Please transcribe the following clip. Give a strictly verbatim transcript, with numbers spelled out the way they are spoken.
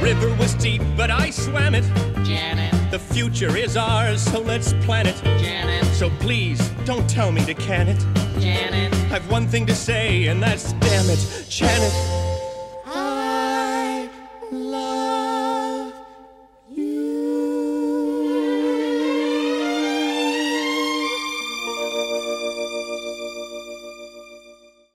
river was deep, but I swam it. Janet. The future is ours, so let's plan it. Janet. So please, don't tell me to can it. Janet. I've one thing to say, and that's damn it, Janet.